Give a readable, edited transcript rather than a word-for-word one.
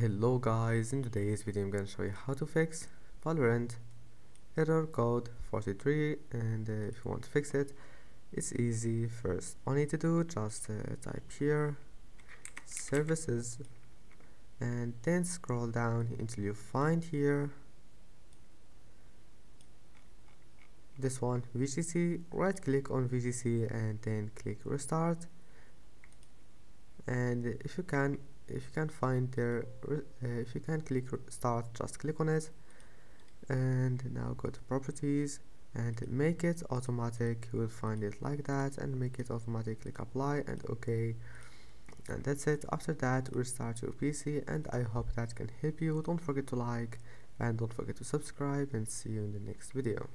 Hello guys, in today's video I'm going to show you how to fix Valorant error code 43. And if you want to fix it, it's easy. First, all you need to do, just type here services and then scroll down until you find here this one, VGC. Right click on VGC and then click restart, and if you can click start, just click on it. And now go to properties and make it automatic. You will find it like that and make it automatic. Click apply and OK, and that's it. After that, restart your PC, and I hope that can help you. Don't forget to like and don't forget to subscribe, and see you in the next video.